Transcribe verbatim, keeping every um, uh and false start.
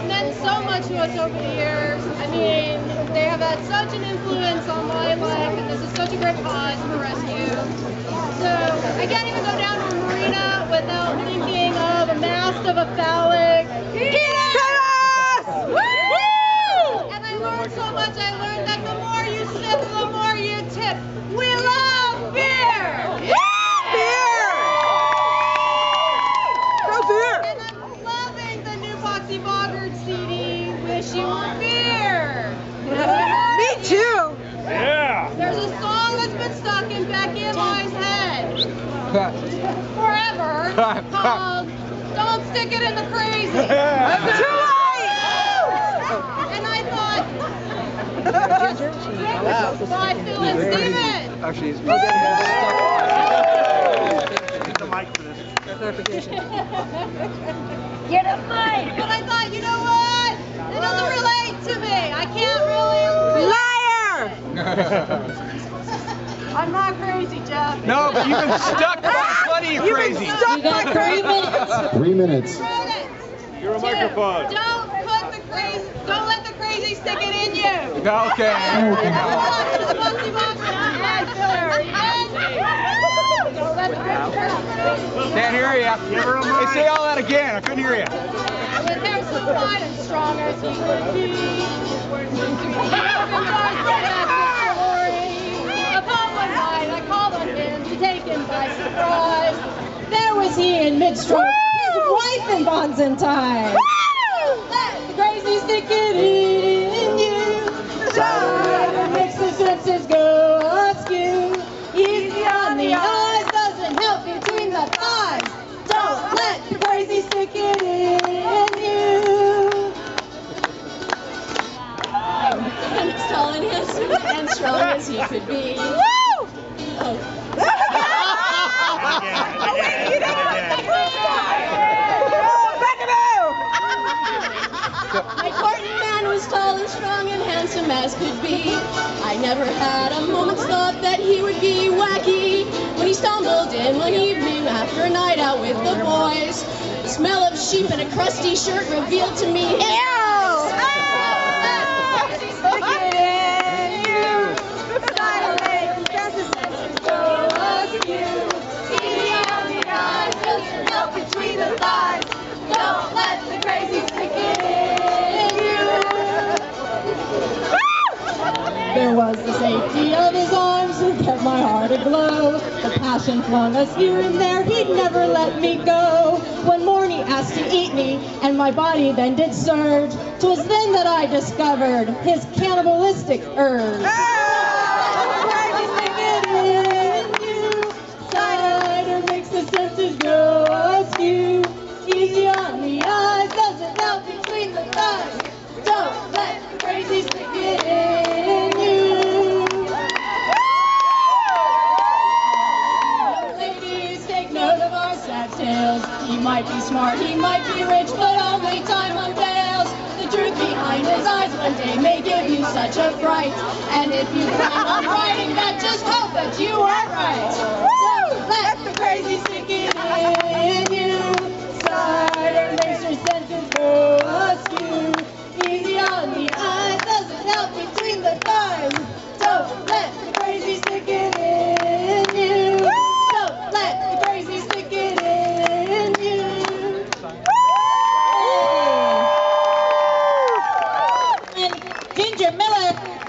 have meant so much to us over the years. I mean, they have had such an influence on my life, and this is such a great cause for rescue. So I can't even go down to a marina without thinking of a mast of a phallic. Get us! Woo! Woo! And I learned so much. I learned that the more you sip, the more you tip. We love beer! Yeah! Poxy Boggards C D, Wish You Were Beer. Me too. Yeah. There's a song that's been stuck in Becky and I's head forever called Don't Stick It in the Crazy. Yeah. Too late. And I thought, Ginger, by Phil and Steven. Actually, he's probably the mic for this. Clarification. Get a mic! But I thought, you know what? It doesn't relate to me. I can't really... Liar! I'm not crazy, Jeff. No, but you've been stuck by bloody you've crazy. You've been stuck by crazy. Three minutes. Three minutes. You're a Two. Microphone. Don't put the crazy... Don't let the crazy stick it in you. Okay. Can't hear ya. Hey, say all that again. I couldn't hear ya. But they're so wide and strong as you could be. Upon one night, I called on him, taken by surprise. There was he in mid-stroke, his wife in bonds in time. Let the crazy stick it in you. Shine makes the senses go askew. Easy on the eyes doesn't help you. Don't let the crazy stick it in you. And as tall and handsome and strong as you could be. Woo! My courting man was tall and strong and handsome as could be. I never had a moment's thought that he would be wacky. When he stumbled in one evening after a night out with the boys, the smell of sheep and a crusty shirt revealed to me his eyes. Between the thighs, don't let the crazy stick in you. There was the safety of his arms that kept my heart aglow. The passion flung us here and there, he'd never let me go. One morning asked to eat me, and my body then did surge. 'Twas then that I discovered his cannibalistic urge. Don't let the crazy stick it in you. Ladies, take note of our sad tales. He might be smart, he might be rich, but only time unveils. The truth behind his eyes one day may give you such a fright. And if you plan on writing that, just hope that you are right. Don't let the crazy stick it in you. Cider makes your senses go askew. Easy on the eyes, doesn't help between the thighs. Don't let the crazy stick it in you. Don't let the crazy stick it in you. Yeah. And Ginger Miller.